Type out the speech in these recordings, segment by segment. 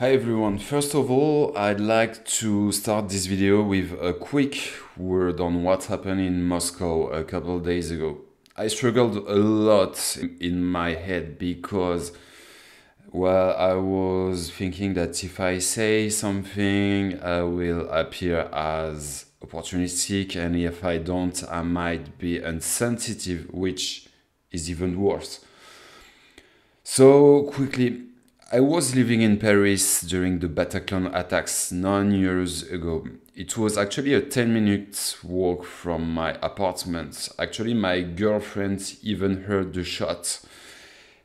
Hi everyone, first of all, I'd like to start this video with a quick word on what happened in Moscow a couple of days ago. I struggled a lot in my head because, well, I was thinking that if I say something, I will appear as opportunistic, and if I don't, I might be insensitive, which is even worse. So quickly, I was living in Paris during the Bataclan attacks 9 years ago. It was actually a 10-minute walk from my apartment. Actually, my girlfriend even heard the shot.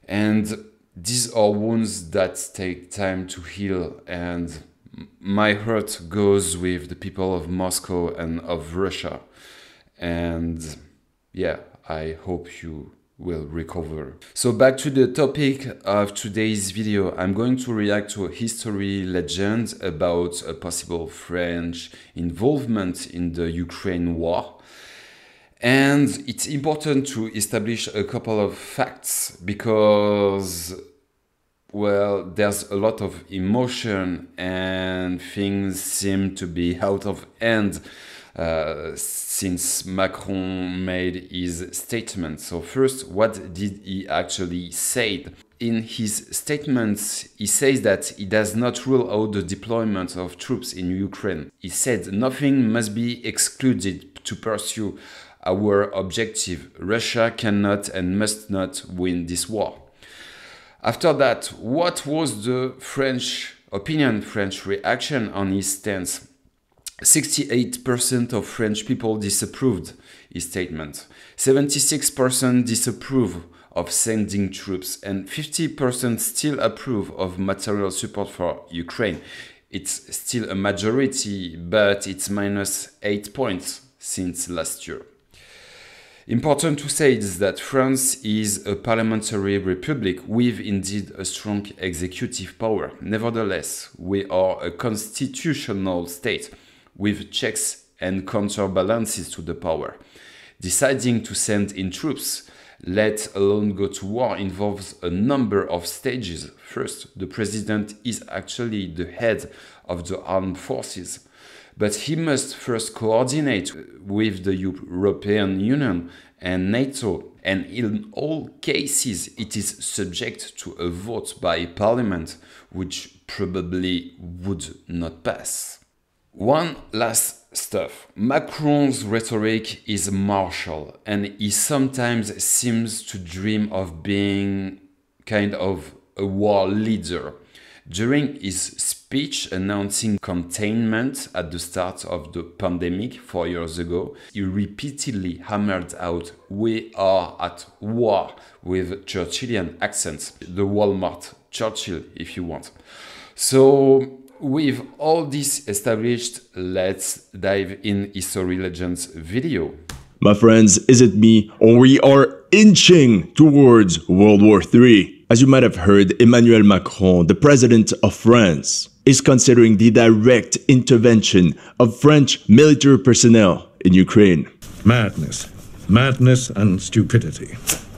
And these are wounds that take time to heal, and my heart goes with the people of Moscow and of Russia. And yeah, I hope you will recover. So back to the topic of today's video. I'm going to react to a history legend about a possible French involvement in the Ukraine war. And it's important to establish a couple of facts because, well, there's a lot of emotion and things seem to be out of hand since Macron made his statement. So first, what did he actually say? In his statements, he says that he does not rule out the deployment of troops in Ukraine. He said nothing must be excluded to pursue our objective. Russia cannot and must not win this war. After that, what was the French opinion, French reaction on his stance? 68% of French people disapproved his statement. 76% disapprove of sending troops, and 50% still approve of material support for Ukraine. It's still a majority, but it's minus 8 points since last year. Important to say is that France is a parliamentary republic with indeed a strong executive power. Nevertheless, we are a constitutional state, with checks and counterbalances to the power. Deciding to send in troops, let alone go to war, involves a number of stages. First, the president is actually the head of the armed forces, but he must first coordinate with the European Union and NATO, and in all cases it is subject to a vote by parliament, which probably would not pass. One last stuff. Macron's rhetoric is martial, and he sometimes seems to dream of being kind of a war leader. During his speech announcing containment at the start of the pandemic 4 years ago, he repeatedly hammered out, "We are at war," with Churchillian accents, the Walmart Churchill, if you want. So, with all this established, let's dive in History Legends video. My friends, is it me, or we are inching towards World War III? As you might have heard, Emmanuel Macron, the president of France, is considering the direct intervention of French military personnel in Ukraine. Madness. Madness and stupidity.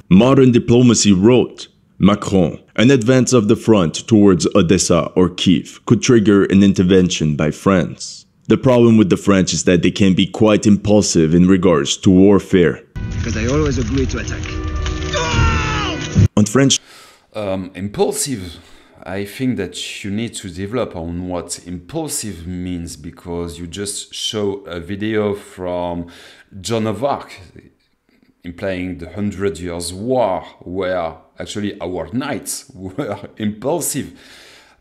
Modern Diplomacy wrote, Macron, an advance of the front towards Odessa or Kiev could trigger an intervention by France. The problem with the French is that they can be quite impulsive in regards to warfare. Because I always agree to attack. No! On French... impulsive. I think that you need to develop on what impulsive means, because you just show a video from Joan of Arc implying the Hundred Years' War, where actually our knights were impulsive,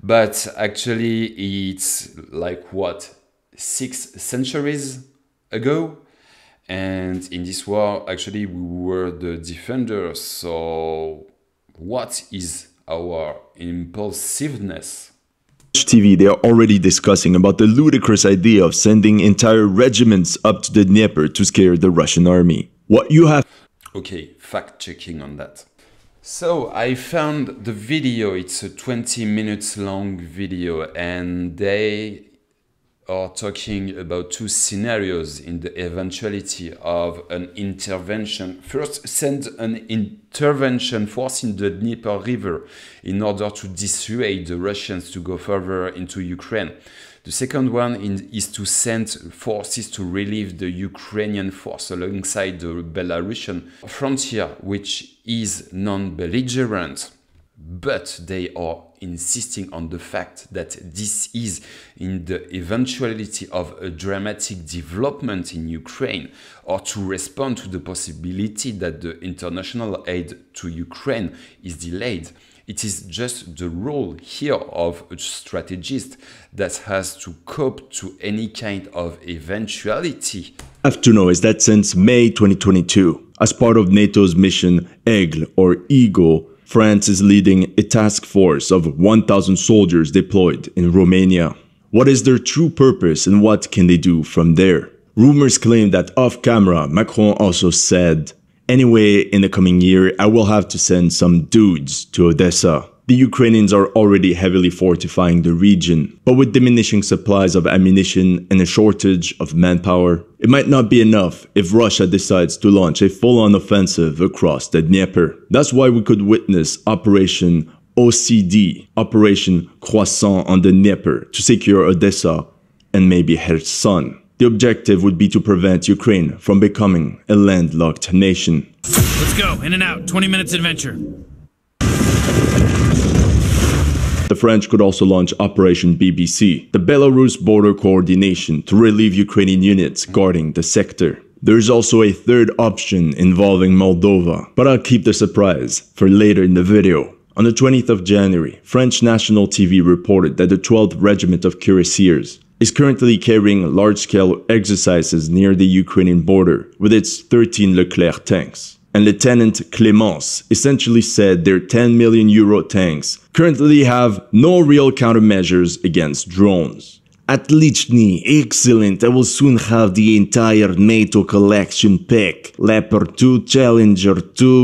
but actually it's like what, 6 centuries ago, and in this war actually we were the defenders. So what is our impulsiveness? TV, they are already discussing about the ludicrous idea of sending entire regiments up to the Dnieper to scare the Russian army. What you have... Okay, fact checking on that. So I found the video, it's a 20 minutes long video, and they are talking about two scenarios in the eventuality of an intervention. First, send an intervention force in the Dnieper River in order to dissuade the Russians to go further into Ukraine. The second one is to send forces to relieve the Ukrainian force alongside the Belarusian frontier, which is non-belligerent. But they are insisting on the fact that this is, in the eventuality of a dramatic development in Ukraine, or to respond to the possibility that the international aid to Ukraine is delayed. It is just the role here of a strategist that has to cope to any kind of eventuality. I have to know is that since May 2022, as part of NATO's mission Aigle or Eagle, France is leading a task force of 1,000 soldiers deployed in Romania. What is their true purpose and what can they do from there? Rumors claim that off-camera, Macron also said, "Anyway, in the coming year, I will have to send some dudes to Odessa." The Ukrainians are already heavily fortifying the region, but with diminishing supplies of ammunition and a shortage of manpower, it might not be enough if Russia decides to launch a full-on offensive across the Dnieper. That's why we could witness Operation OCD, Operation Croissant on the Dnieper, to secure Odessa and maybe Kherson. The objective would be to prevent Ukraine from becoming a landlocked nation. Let's go, in and out, 20 minutes adventure. The French could also launch Operation BBC, the Belarus border coordination, to relieve Ukrainian units guarding the sector. There is also a third option involving Moldova, but I'll keep the surprise for later in the video. On the 20th of January, French national TV reported that the 12th Regiment of Cuirassiers is currently carrying large-scale exercises near the Ukrainian border with its 13 Leclerc tanks. And Lieutenant Clemence essentially said their 10 million euro tanks currently have no real countermeasures against drones. "At Lichny, excellent, I will soon have the entire NATO collection pack. Leopard 2, Challenger 2,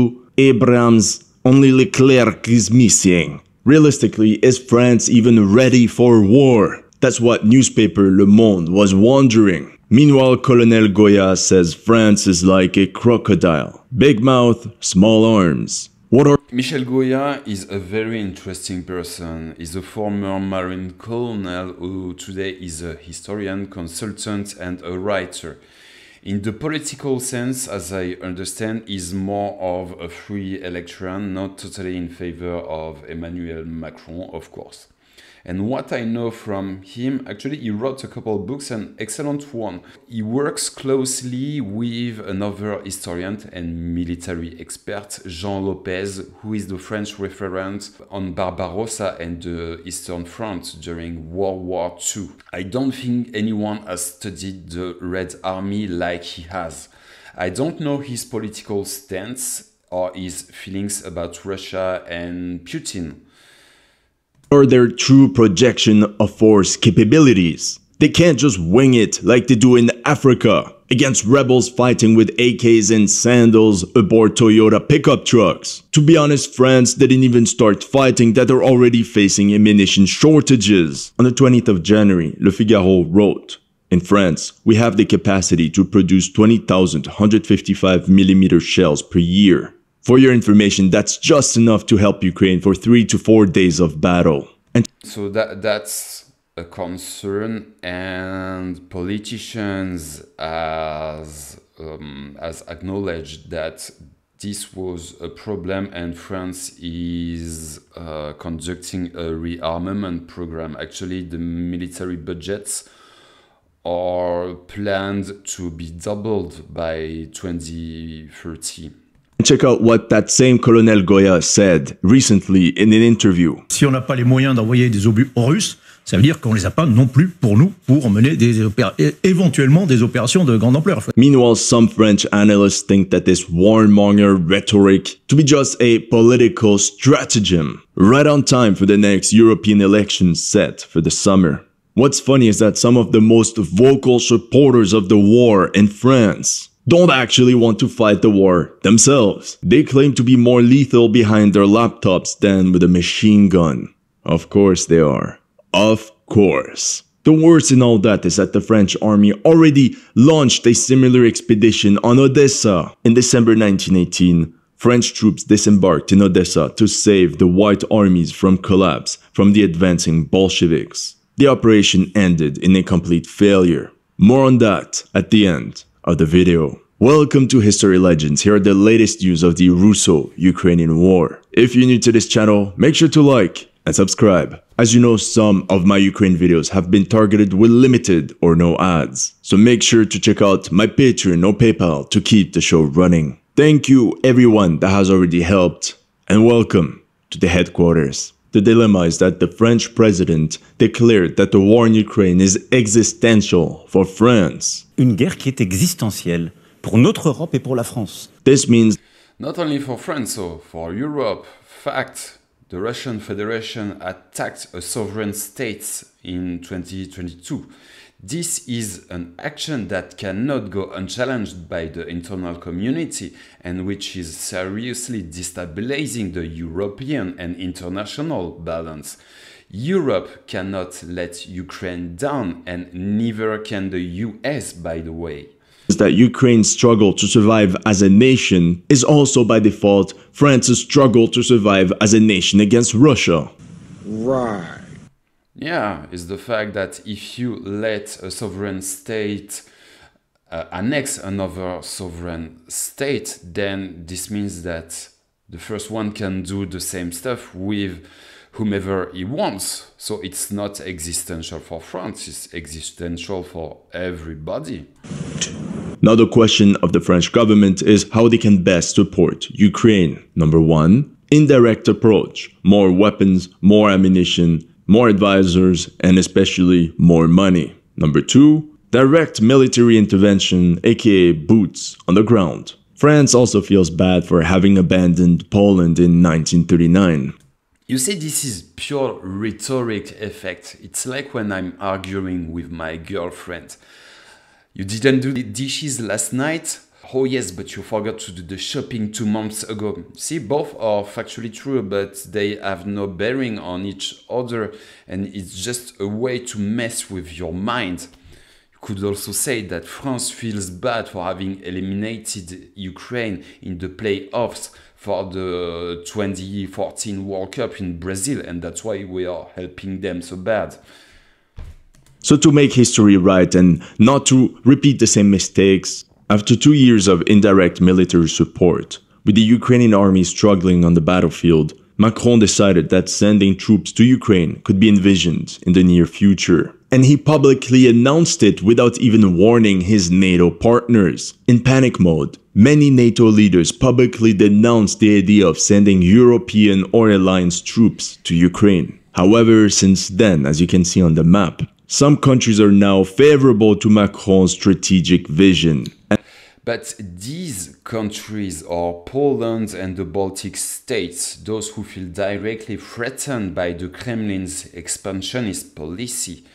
Abrams, only Leclerc is missing." Realistically, is France even ready for war? That's what newspaper Le Monde was wondering. Meanwhile, Colonel Goya says France is like a crocodile. Big mouth, small arms. Michel Goya is a very interesting person. He's a former Marine colonel who today is a historian, consultant and a writer. In the political sense, as I understand, is more of a free electron, not totally in favor of Emmanuel Macron, of course. And what I know from him, actually, he wrote a couple of books, an excellent one. He works closely with another historian and military expert, Jean Lopez, who is the French referent on Barbarossa and the Eastern Front during World War II. I don't think anyone has studied the Red Army like he has. I don't know his political stance or his feelings about Russia and Putin. Or their true projection of force capabilities. They can't just wing it like they do in Africa, against rebels fighting with AKs and sandals aboard Toyota pickup trucks. To be honest, France didn't even start fighting that they're already facing ammunition shortages. On the 20th of January, Le Figaro wrote, "In France, we have the capacity to produce 20,000 155mm shells per year. For your information, that's just enough to help Ukraine for 3 to 4 days of battle." And so that's a concern, and politicians has acknowledged that this was a problem, and France is conducting a rearmament program. Actually, the military budgets are planned to be doubled by 2030. Check out what that same Colonel Goya said recently in an interview. Si on n'a pas les moyens d'envoyer des obus aux Russes, ça veut dire qu'on les a pas non plus pour nous pour mener des éventuellement des opérations de grande ampleur. Meanwhile, some French analysts think that this warmonger rhetoric to be just a political stratagem, right on time for the next European election set for the summer. What's funny is that some of the most vocal supporters of the war in France don't actually want to fight the war themselves. They claim to be more lethal behind their laptops than with a machine gun. Of course they are. Of course. The worst in all that is that the French army already launched a similar expedition on Odessa. In December 1918, French troops disembarked in Odessa to save the White Armies from collapse from the advancing Bolsheviks. The operation ended in a complete failure. More on that at the end of the video. Welcome to History Legends. Here are the latest news of the Russo-Ukrainian war. If you're new to this channel, make sure to like and subscribe. As you know, some of my Ukraine videos have been targeted with limited or no ads. So make sure to check out my Patreon or PayPal to keep the show running. Thank you everyone that has already helped, and welcome to the headquarters. The dilemma is that the French president declared that the war in Ukraine is existential for France. Une guerre qui est existentielle pour notre Europe et pour la France. This means not only for France, so for Europe. Fact. The Russian Federation attacked a sovereign state in 2022. This is an action that cannot go unchallenged by the internal community and which is seriously destabilizing the European and international balance. Europe cannot let Ukraine down, and neither can the US, by the way. That Ukraine's struggle to survive as a nation is also by default France's struggle to survive as a nation against Russia. Right. Yeah, it's the fact that if you let a sovereign state annex another sovereign state, then this means that the first one can do the same stuff with whomever he wants. So it's not existential for France, it's existential for everybody. Now the question of the French government is how they can best support Ukraine. Number one, indirect approach. More weapons, more ammunition, more advisors, and especially more money. Number two, direct military intervention, aka boots on the ground. France also feels bad for having abandoned Poland in 1939. You see, this is pure rhetoric effect. It's like when I'm arguing with my girlfriend. You didn't do the dishes last night? Oh yes, but you forgot to do the shopping 2 months ago. See, both are factually true, but they have no bearing on each other, and it's just a way to mess with your mind. You could also say that France feels bad for having eliminated Ukraine in the playoffs for the 2014 World Cup in Brazil, and that's why we are helping them so bad. So to make history right and not to repeat the same mistakes, after 2 years of indirect military support, with the Ukrainian army struggling on the battlefield, Macron decided that sending troops to Ukraine could be envisioned in the near future. And he publicly announced it without even warning his NATO partners. In panic mode, many NATO leaders publicly denounced the idea of sending European or alliance troops to Ukraine. However, since then, as you can see on the map, some countries are now favorable to Macron's strategic vision. But these countries are Poland and the Baltic states, those who feel directly threatened by the Kremlin's expansionist policy.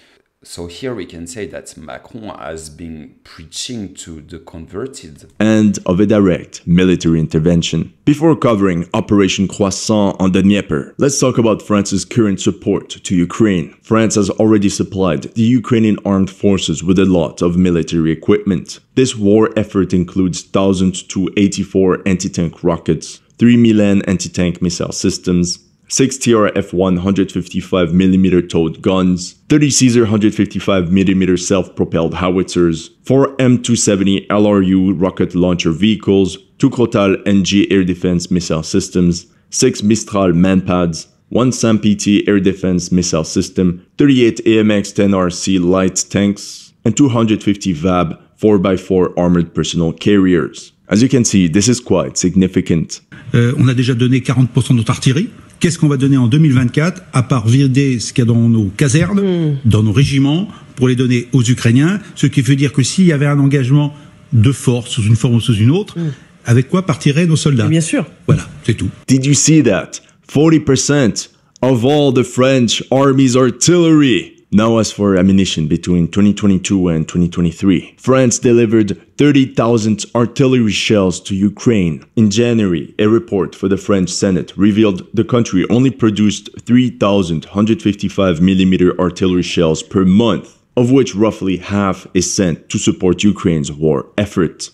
So here we can say that Macron has been preaching to the converted. And of a direct military intervention. Before covering Operation Croissant on the Dnieper, let's talk about France's current support to Ukraine. France has already supplied the Ukrainian armed forces with a lot of military equipment. This war effort includes 1,284 anti-tank rockets, 3 Milan anti-tank missile systems, 6 TRF-155mm towed guns, 30 Caesar 155mm self-propelled howitzers, 4 M270 LRU rocket launcher vehicles, 2 Crotal NG air defense missile systems, 6 Mistral manpads, 1 SAMPT air defense missile system, 38 AMX 10RC light tanks, and 250 VAB 4x4 armored personnel carriers. As you can see, this is quite significant. On a déjà donné 40% de notre artillerie. Qu'est-ce qu'on va donner en 2024, à part vider ce qu'il y a dans nos casernes, dans nos régiments, pour les donner aux Ukrainiens? Ce qui veut dire que s'il y avait un engagement de force, sous une forme ou sous une autre, avec quoi partiraient nos soldats? Et bien sûr. Voilà, c'est tout. Did you see that? 40% of all the French army's artillery. Now as for ammunition, between 2022 and 2023, France delivered 30,000 artillery shells to Ukraine. In January, a report for the French Senate revealed the country only produced 3,155mm artillery shells per month. of which roughly half is sent to support Ukraine's war effort.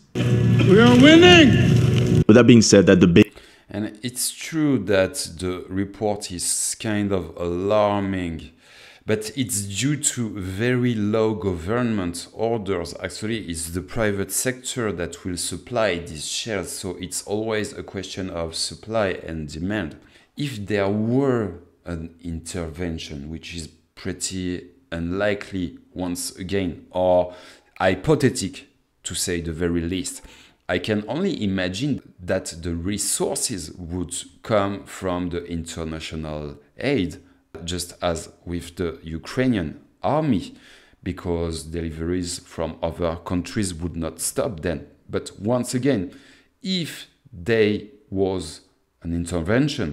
We are winning! With that being said, that the big... And it's true that the report is kind of alarming, but it's due to very low government orders. Actually, it's the private sector that will supply these shells, so it's always a question of supply and demand. If there were an intervention, which is pretty unlikely once again, or hypothetical to say the very least, I can only imagine that the resources would come from the international aid, just as with the Ukrainian army, because deliveries from other countries would not stop then. But once again, if there was an intervention...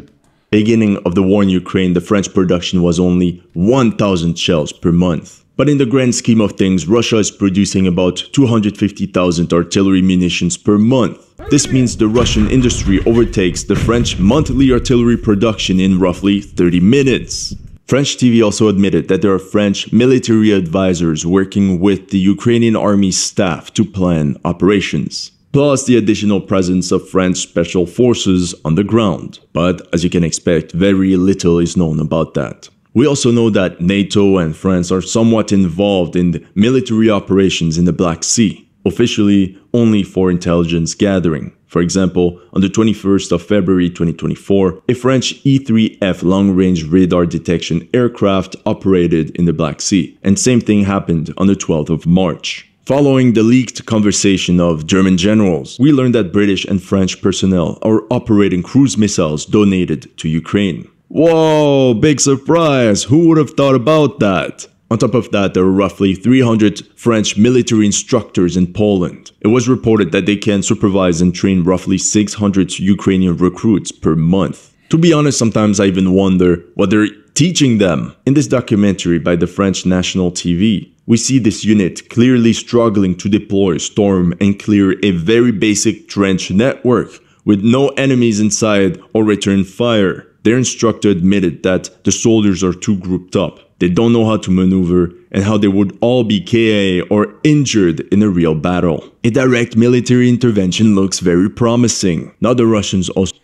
Beginning of the war in Ukraine, the French production was only 1,000 shells per month. But in the grand scheme of things, Russia is producing about 250,000 artillery munitions per month. This means the Russian industry overtakes the French monthly artillery production in roughly 30 minutes. French TV also admitted that there are French military advisors working with the Ukrainian army staff to plan operations, plus the additional presence of French special forces on the ground. But as you can expect, very little is known about that. We also know that NATO and France are somewhat involved in the military operations in the Black Sea, officially only for intelligence gathering. For example, on the 21st of February 2024, a French E-3F long-range radar detection aircraft operated in the Black Sea, and same thing happened on the 12th of March. Following the leaked conversation of German generals, we learned that British and French personnel are operating cruise missiles donated to Ukraine. Whoa, big surprise! Who would have thought about that? On top of that, there are roughly 300 French military instructors in Poland. It was reported that they can supervise and train roughly 600 Ukrainian recruits per month. To be honest, sometimes I even wonder what they're teaching them. In this documentary by the French national TV, we see this unit clearly struggling to deploy, storm, and clear a very basic trench network with no enemies inside or return fire. Their instructor admitted that the soldiers are too grouped up, they don't know how to maneuver, and how they would all be KIA or injured in a real battle. A direct military intervention looks very promising. Now the Russians also...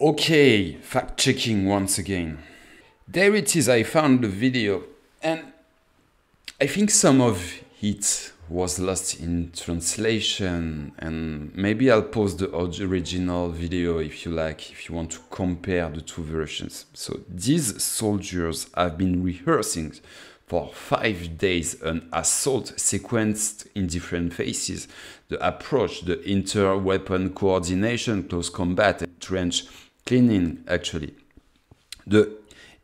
Okay, fact-checking once again. There it is, I found the video, and I think some of it was lost in translation, and maybe I'll post the original video if you like, if you want to compare the two versions. So these soldiers have been rehearsing for 5 days an assault sequenced in different phases: the approach, the inter-weapon coordination, close combat, trench cleaning. Actually, the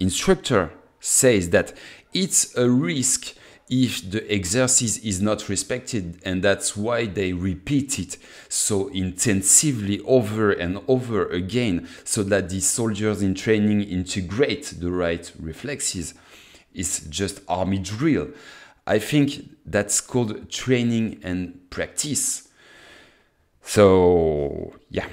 instructor says that it's a risk if the exercise is not respected, and that's why they repeat it so intensively over and over again, so that the soldiers in training integrate the right reflexes. It's just army drill. I think that's called training and practice. So, yeah.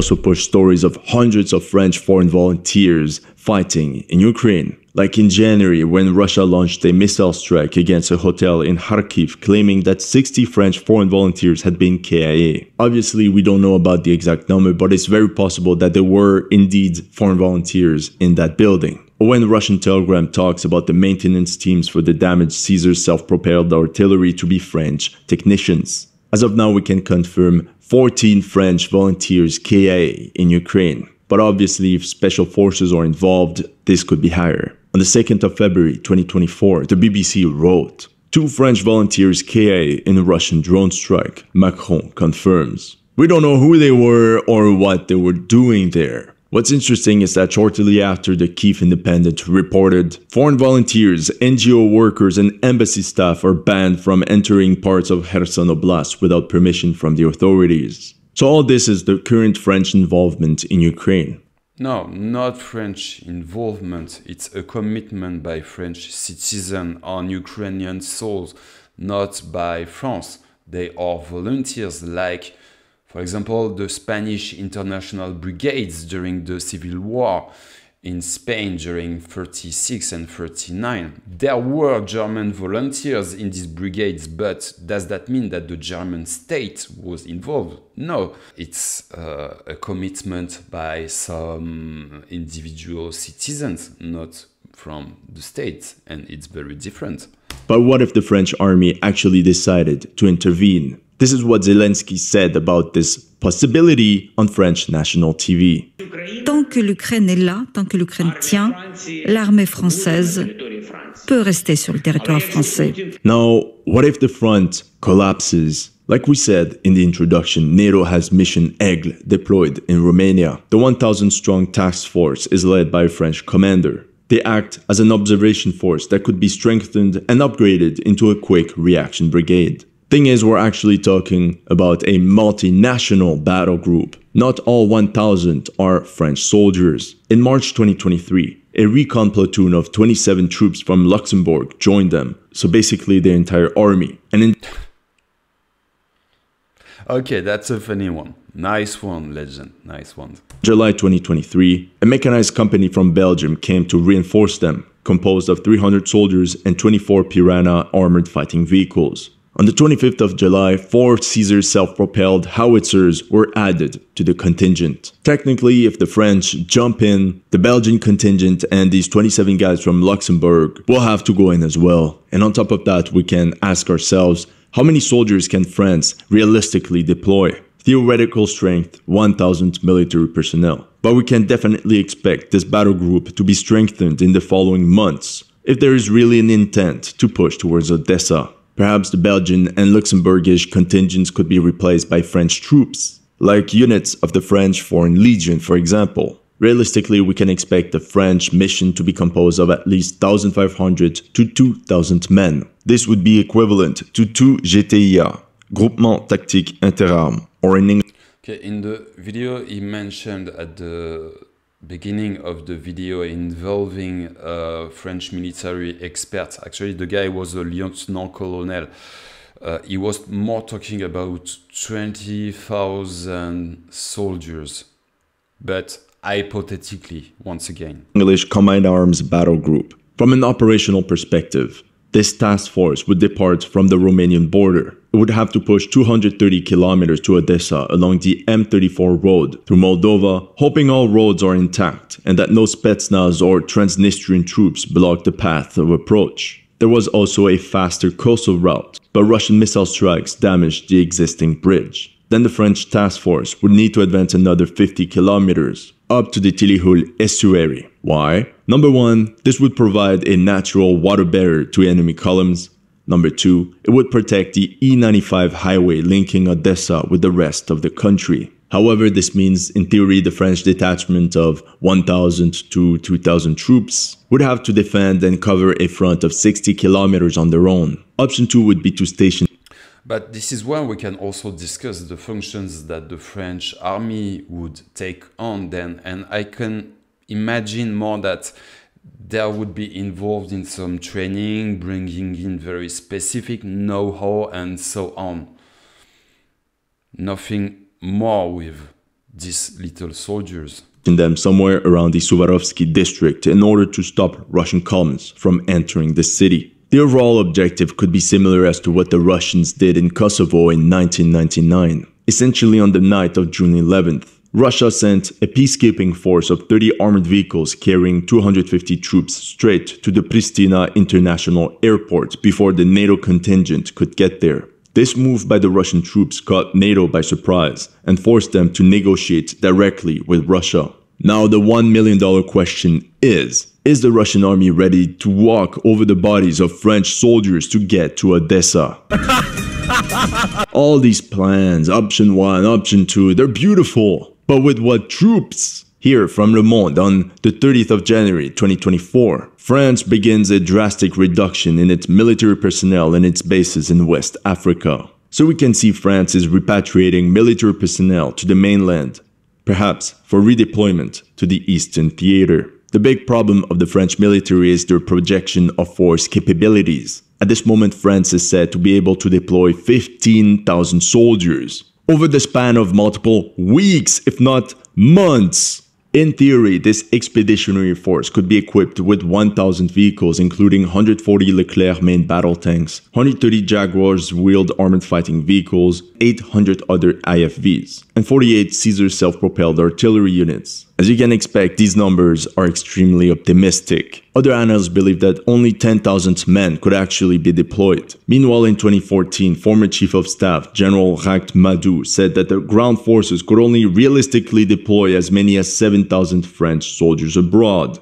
Also push stories of hundreds of French foreign volunteers fighting in Ukraine. Like in January, when Russia launched a missile strike against a hotel in Kharkiv, claiming that 60 French foreign volunteers had been KIA. Obviously, we don't know about the exact number, but it's very possible that there were indeed foreign volunteers in that building. When Russian Telegram talks about the maintenance teams for the damaged Caesar self-propelled artillery to be French technicians. As of now, we can confirm 14 French volunteers KIA in Ukraine. But obviously, if special forces are involved, this could be higher. On the 2nd of February 2024, the BBC wrote, "Two French volunteers KIA in a Russian drone strike, Macron confirms." We don't know who they were or what they were doing there. What's interesting is that shortly after the Kiev Independent reported, foreign volunteers, NGO workers and embassy staff are banned from entering parts of Kherson Oblast without permission from the authorities. So all this is the current French involvement in Ukraine. No, not French involvement, it's a commitment by French citizens on Ukrainian soils, not by France. They are volunteers, like, for example, the Spanish International Brigades during the Civil War. in Spain during 1936 and 1939. There were German volunteers in these brigades, but does that mean that the German state was involved? No, it's a commitment by some individual citizens, not from the state, and it's very different. But what if the French army actually decided to intervene? This is what Zelensky said about this possibility on French national TV. Tant que l'Ukraine est là, tant que l'Ukraine tient, l'armée française peut rester sur le territoire français. Now, what if the front collapses? Like we said in the introduction, NATO has Mission Aigle deployed in Romania. The 1,000-strong task force is led by a French commander. They act as an observation force that could be strengthened and upgraded into a quick reaction brigade. Thing is, we're actually talking about a multinational battle group. Not all 1,000 are French soldiers. In March 2023, a recon platoon of 27 troops from Luxembourg joined them. So basically the entire army. And in okay, that's a funny one. Nice one, legend. Nice one. July 2023, a mechanized company from Belgium came to reinforce them, composed of 300 soldiers and 24 Piranha armored fighting vehicles. On the 25th of July, 4 Caesar self-propelled howitzers were added to the contingent. Technically, if the French jump in, the Belgian contingent and these 27 guys from Luxembourg will have to go in as well. And on top of that, we can ask ourselves, how many soldiers can France realistically deploy? Theoretical strength, 1,000 military personnel. But we can definitely expect this battle group to be strengthened in the following months, if there is really an intent to push towards Odessa. Perhaps the Belgian and Luxembourgish contingents could be replaced by French troops, like units of the French Foreign Legion, for example. Realistically, we can expect the French mission to be composed of at least 1,500 to 2,000 men. This would be equivalent to 2 GTIA, Groupement Tactique Interarmes, or in English. Okay, in the video he mentioned at the beginning of the video involving French military experts. Actually, the guy was a lieutenant colonel. He was more talking about 20,000 soldiers, but hypothetically, once again. English Combined Arms Battle Group. From an operational perspective, this task force would depart from the Romanian border. It would have to push 230 kilometers to Odessa along the M34 road through Moldova, hoping all roads are intact and that no Spetsnaz or Transnistrian troops block the path of approach. There was also a faster coastal route, but Russian missile strikes damaged the existing bridge. Then the French task force would need to advance another 50 kilometers up to the Tilihul estuary. Why? Number 1, this would provide a natural water barrier to enemy columns. Number 2, it would protect the E95 highway linking Odessa with the rest of the country. However, this means, in theory, the French detachment of 1,000 to 2,000 troops would have to defend and cover a front of 60 kilometers on their own. Option 2 would be to station. But this is where we can also discuss the functions that the French army would take on then, and I can imagine more that there would be involved in some training, bringing in very specific know-how and so on. Nothing more with these little soldiers. In them somewhere around the Suvarovsky district in order to stop Russian columns from entering the city. The overall objective could be similar as to what the Russians did in Kosovo in 1999. Essentially on the night of June 11th, Russia sent a peacekeeping force of 30 armored vehicles carrying 250 troops straight to the Pristina International Airport before the NATO contingent could get there. This move by the Russian troops caught NATO by surprise and forced them to negotiate directly with Russia. Now the $1 million question is the Russian army ready to walk over the bodies of French soldiers to get to Odessa? All these plans, option 1, option 2, they're beautiful. But with what troops? Here from Le Monde on the 30th of January 2024, France begins a drastic reduction in its military personnel and its bases in West Africa. So we can see France is repatriating military personnel to the mainland, perhaps for redeployment to the Eastern Theater. The big problem of the French military is their projection of force capabilities. At this moment, France is said to be able to deploy 15,000 soldiers over the span of multiple weeks, if not months. In theory, this expeditionary force could be equipped with 1,000 vehicles, including 140 Leclerc main battle tanks, 130 Jaguars wheeled armored fighting vehicles, 800 other IFVs, and 48 Caesar self-propelled artillery units. As you can expect, these numbers are extremely optimistic. Other analysts believe that only 10,000 men could actually be deployed. Meanwhile, in 2014, former Chief of Staff General Rakt Madou said that the ground forces could only realistically deploy as many as 7,000 French soldiers abroad.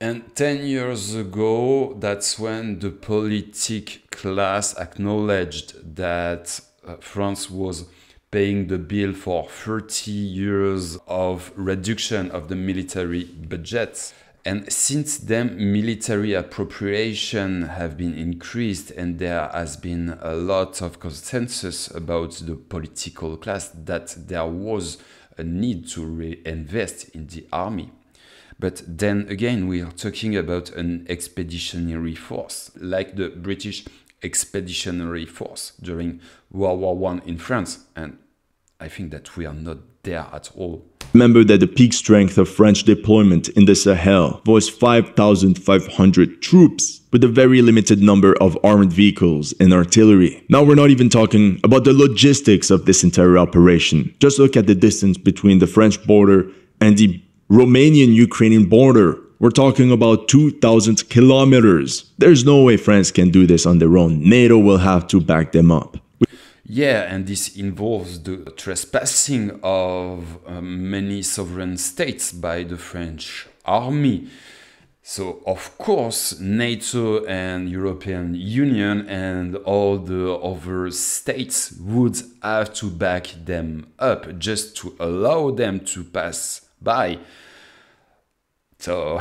And 10 years ago, that's when the politic class acknowledged that France was paying the bill for 30 years of reduction of the military budget. And since then, military appropriation have been increased, and there has been a lot of consensus about the political class that there was a need to reinvest in the army. But then again, we are talking about an expeditionary force, like the British Expeditionary Force during World War I in France, and I think that we are not there at all. Remember that the peak strength of French deployment in the Sahel was 5,500 troops, with a very limited number of armored vehicles and artillery. Now we're not even talking about the logistics of this entire operation. Just look at the distance between the French border and the Romanian-Ukrainian border. We're talking about 2,000 kilometers. There's no way France can do this on their own. NATO will have to back them up. Yeah, and this involves the trespassing of many sovereign states by the French army. So, of course, NATO and European Union and all the other states would have to back them up just to allow them to pass by. So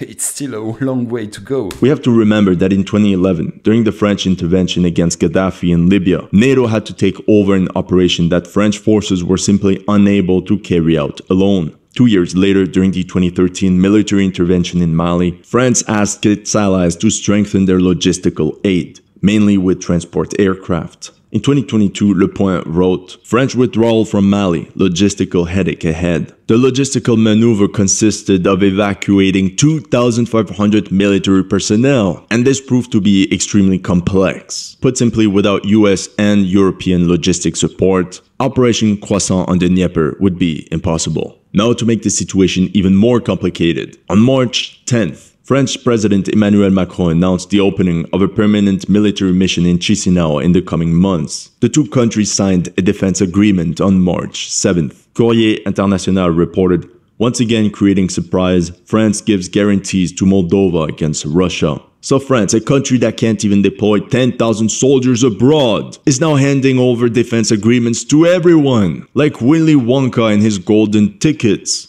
it's still a long way to go. We have to remember that in 2011, during the French intervention against Gaddafi in Libya, NATO had to take over an operation that French forces were simply unable to carry out alone. 2 years later, during the 2013 military intervention in Mali, France asked its allies to strengthen their logistical aid, mainly with transport aircraft. In 2022, Le Point wrote, "French withdrawal from Mali, logistical headache ahead." The logistical maneuver consisted of evacuating 2,500 military personnel, and this proved to be extremely complex. Put simply, without US and European logistics support, Operation Croissant on the Dnieper would be impossible. Now, to make the situation even more complicated, on March 10th, French President Emmanuel Macron announced the opening of a permanent military mission in Chisinau in the coming months. The two countries signed a defense agreement on March 7th. Courrier International reported, "Once again creating surprise, France gives guarantees to Moldova against Russia." So France, a country that can't even deploy 10,000 soldiers abroad, is now handing over defense agreements to everyone, like Willy Wonka and his golden tickets.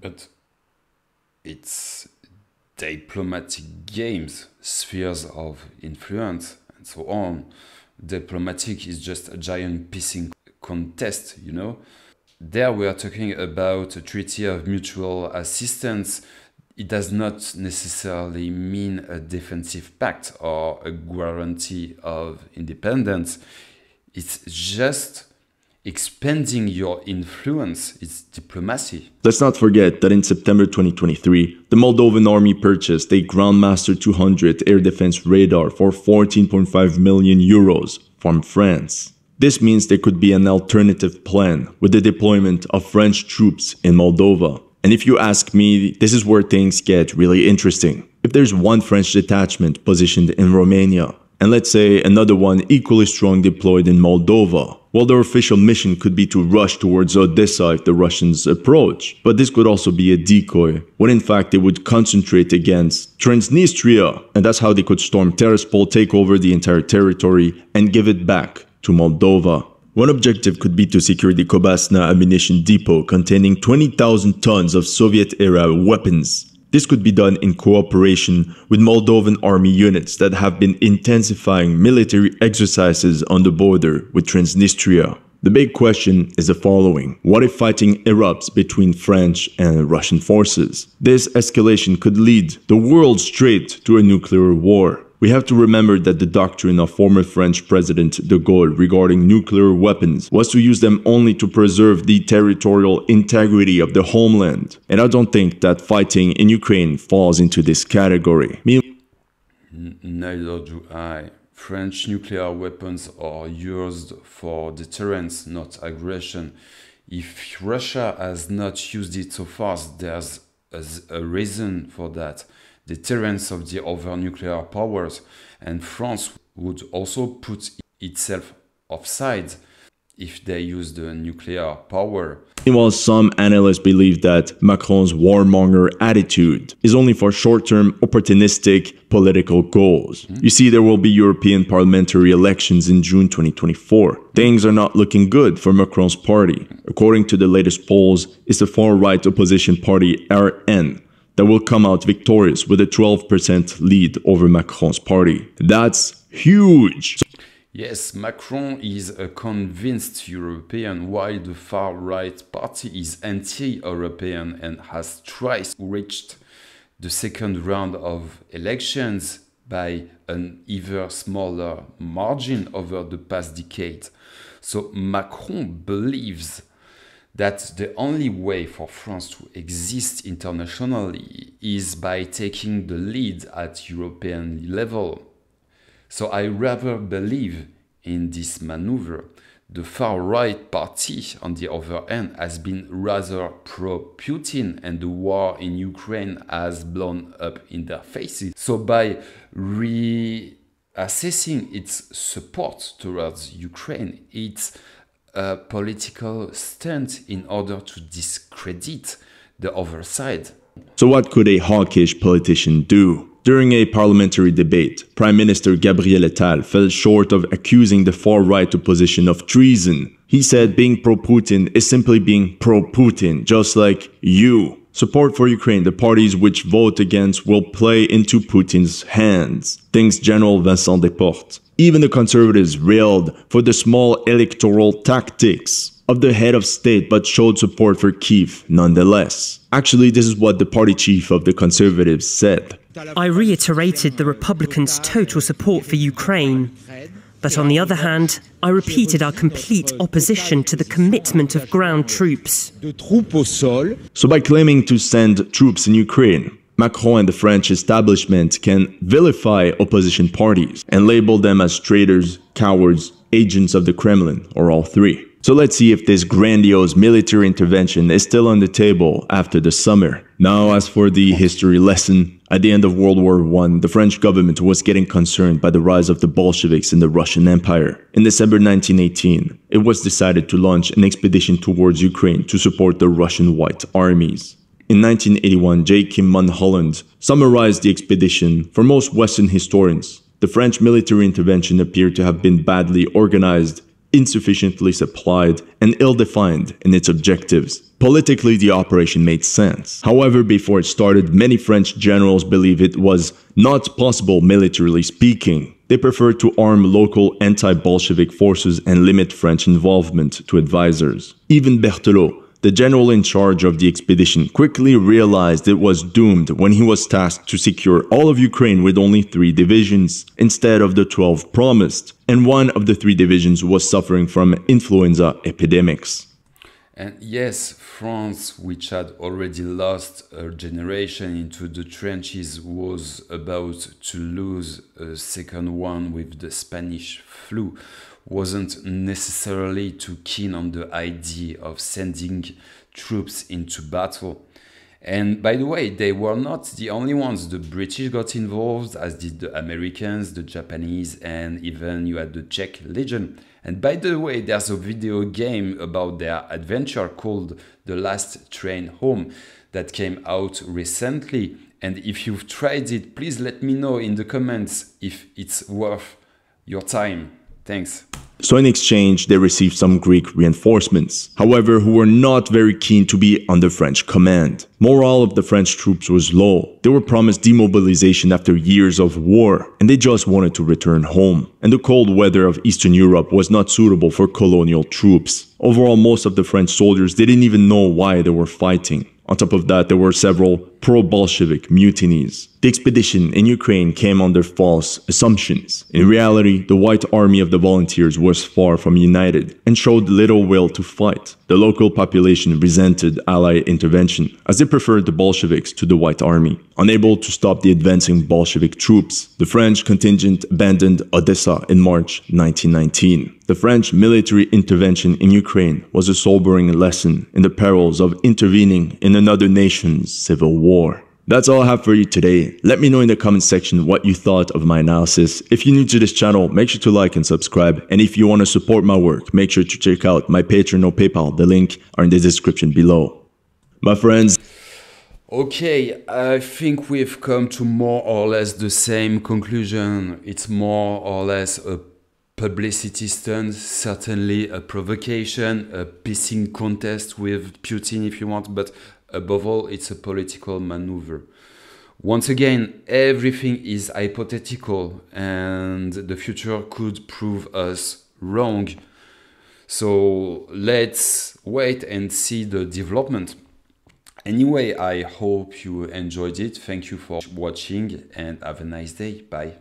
But it's diplomatic games, spheres of influence, and so on. Diplomatic is just a giant pissing contest, you know? There we are talking about a treaty of mutual assistance. It does not necessarily mean a defensive pact or a guarantee of independence. It's just expanding your influence. Is diplomacy. Let's not forget that in September 2023, the Moldovan army purchased a Groundmaster 200 air defense radar for 14.5 million euros from France. This means there could be an alternative plan with the deployment of French troops in Moldova. And if you ask me, this is where things get really interesting. If there's one French detachment positioned in Romania, and let's say another one equally strong deployed in Moldova, well, their official mission could be to rush towards Odessa if the Russians approach, but this could also be a decoy, when in fact they would concentrate against Transnistria, and that's how they could storm Tiraspol, take over the entire territory, and give it back to Moldova. One objective could be to secure the Kobasna ammunition depot containing 20,000 tons of Soviet-era weapons. This could be done in cooperation with Moldovan army units that have been intensifying military exercises on the border with Transnistria. The big question is the following: what if fighting erupts between French and Russian forces? This escalation could lead the world straight to a nuclear war. We have to remember that the doctrine of former French President de Gaulle regarding nuclear weapons was to use them only to preserve the territorial integrity of the homeland. And I don't think that fighting in Ukraine falls into this category. Neither do I. French nuclear weapons are used for deterrence, not aggression. If Russia has not used it so far, there's a reason for that. Deterrence of the other nuclear powers, and France would also put itself offside if they use the nuclear power. Meanwhile, some analysts believe that Macron's warmonger attitude is only for short-term opportunistic political goals. You see, there will be European parliamentary elections in June 2024. Things are not looking good for Macron's party. According to the latest polls, it's the far-right opposition party RN that will come out victorious with a 12% lead over Macron's party. That's huge! Yes, Macron is a convinced European, while the far-right party is anti-European and has twice reached the second round of elections by an even smaller margin over the past decade. So Macron believes that the only way for France to exist internationally is by taking the lead at European level. So I rather believe in this maneuver. The far-right party, on the other hand, has been rather pro-Putin, and the war in Ukraine has blown up in their faces. So by reassessing its support towards Ukraine, it's a political stunt in order to discredit the other side. So what could a hawkish politician do? During a parliamentary debate, Prime Minister Gabriel Attal fell short of accusing the far-right opposition of treason. He said being pro-Putin is simply being pro-Putin, just like you. Support for Ukraine, the parties which vote against, will play into Putin's hands, thinks General Vincent Desportes. Even the conservatives railed for the small electoral tactics of the head of state, but showed support for Kiev nonetheless. Actually, this is what the party chief of the Conservatives said. I reiterated the Republicans' total support for Ukraine. But on the other hand, I repeated our complete opposition to the commitment of ground troops. So by claiming to send troops in Ukraine, Macron and the French establishment can vilify opposition parties and label them as traitors, cowards, agents of the Kremlin, or all three. So let's see if this grandiose military intervention is still on the table after the summer. Now, as for the history lesson, at the end of World War I, the French government was getting concerned by the rise of the Bolsheviks in the Russian Empire. In December 1918, it was decided to launch an expedition towards Ukraine to support the Russian White Armies. In 1981, J. Kim Mulholland summarized the expedition for most Western historians. The French military intervention appeared to have been badly organized, insufficiently supplied, and ill-defined in its objectives. Politically, the operation made sense. However, before it started, many French generals believed it was not possible militarily speaking. They preferred to arm local anti-Bolshevik forces and limit French involvement to advisors. Even Berthelot, the general in charge of the expedition, quickly realized it was doomed when he was tasked to secure all of Ukraine with only 3 divisions, instead of the 12 promised, and one of the 3 divisions was suffering from influenza epidemics. And yes, France, which had already lost a generation into the trenches, was about to lose a second one with the Spanish flu. Wasn't necessarily too keen on the idea of sending troops into battle. And by the way, they were not the only ones. The British got involved, as did the Americans, the Japanese, and even you had the Czech Legion. And by the way, there's a video game about their adventure called The Last Train Home that came out recently. And if you've tried it, please let me know in the comments if it's worth your time. Thanks. So in exchange, they received some Greek reinforcements, however, who were not very keen to be under French command. Morale of the French troops was low. They were promised demobilization after years of war, and they just wanted to return home. And the cold weather of Eastern Europe was not suitable for colonial troops. Overall, most of the French soldiers didn't even know why they were fighting. On top of that, there were several pro-Bolshevik mutinies. The expedition in Ukraine came under false assumptions. In reality, the White Army of the Volunteers was far from united and showed little will to fight. The local population resented Allied intervention, as they preferred the Bolsheviks to the White Army. Unable to stop the advancing Bolshevik troops, the French contingent abandoned Odessa in March 1919. The French military intervention in Ukraine was a sobering lesson in the perils of intervening in another nation's civil war. That's all I have for you today. Let me know in the comment section what you thought of my analysis. If you're new to this channel, make sure to like and subscribe. And if you want to support my work, make sure to check out my Patreon or PayPal. The link are in the description below. My friends. Okay, I think we've come to more or less the same conclusion. It's more or less a publicity stunt, certainly a provocation, a pissing contest with Putin if you want, but above all, it's a political maneuver. Once again, everything is hypothetical and the future could prove us wrong. So let's wait and see the development. Anyway, I hope you enjoyed it. Thank you for watching and have a nice day. Bye.